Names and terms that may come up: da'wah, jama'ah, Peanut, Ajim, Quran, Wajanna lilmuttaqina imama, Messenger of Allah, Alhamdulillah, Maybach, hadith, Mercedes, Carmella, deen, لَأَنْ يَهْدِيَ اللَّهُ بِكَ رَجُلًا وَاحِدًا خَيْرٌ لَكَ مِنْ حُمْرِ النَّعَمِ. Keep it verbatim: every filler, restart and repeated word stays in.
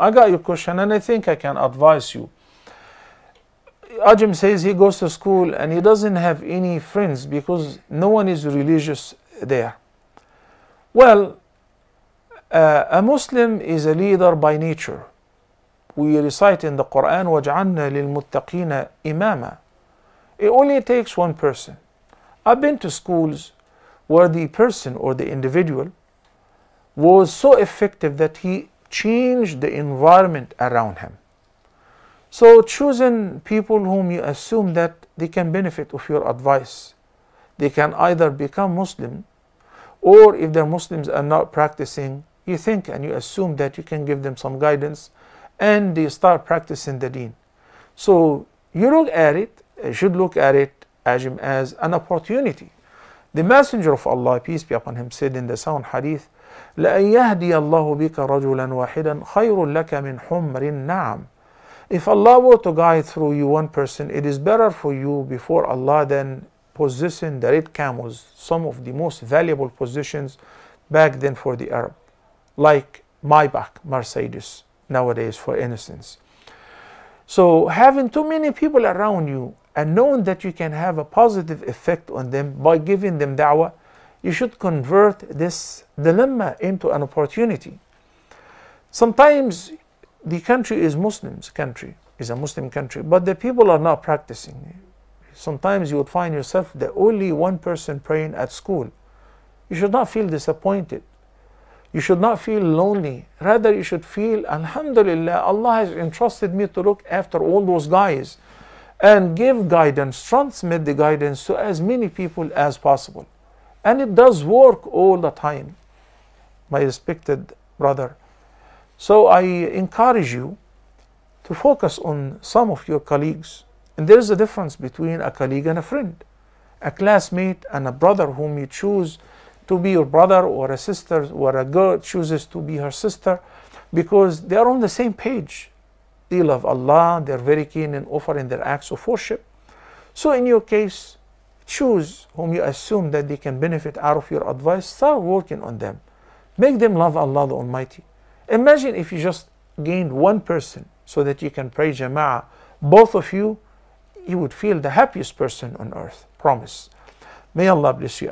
I got your question and I think I can advise you. Ajim says he goes to school and he doesn't have any friends because no one is religious there. Well, uh, a Muslim is a leader by nature. We recite in the Quran, "Wajanna lilmuttaqina imama." It only takes one person. I've been to schools where the person or the individual was so effective that he changed the environment around him. So choosing people whom you assume that they can benefit of your advice. They can either become Muslim, or if they're Muslims and not practicing, you think and you assume that you can give them some guidance and they start practicing the deen. So you look at it, you should look at it Ajim, as an opportunity. The Messenger of Allah, peace be upon him, said in the sound hadith, لَأَنْ يَهْدِيَ اللَّهُ بِكَ رَجُلًا وَاحِدًا خَيْرٌ لَكَ مِنْ حُمْرِ النَّعَمِ. If Allah were to guide through you one person, it is better for you before Allah than possessing the red camels, some of the most valuable possessions back then for the Arab, like Maybach, Mercedes, nowadays for instance. So having too many people around you and knowing that you can have a positive effect on them by giving them da'wah, you should convert this dilemma into an opportunity. Sometimes the country is Muslims country, is a Muslim country, but the people are not practicing. Sometimes you would find yourself the only one person praying at school. You should not feel disappointed. You should not feel lonely. Rather, you should feel, Alhamdulillah, Allah has entrusted me to look after all those guys and give guidance, transmit the guidance to as many people as possible. And it does work all the time, my respected brother. So I encourage you to focus on some of your colleagues. And there is a difference between a colleague and a friend, a classmate and a brother whom you choose to be your brother, or a sister, or a girl chooses to be her sister, because they are on the same page. They love Allah, they are very keen in offering their acts of worship. So in your case, choose whom you assume that they can benefit out of your advice. Start working on them. Make them love Allah the Almighty. Imagine if you just gained one person so that you can pray jama'ah, both of you, you would feel the happiest person on earth. Promise. May Allah bless you.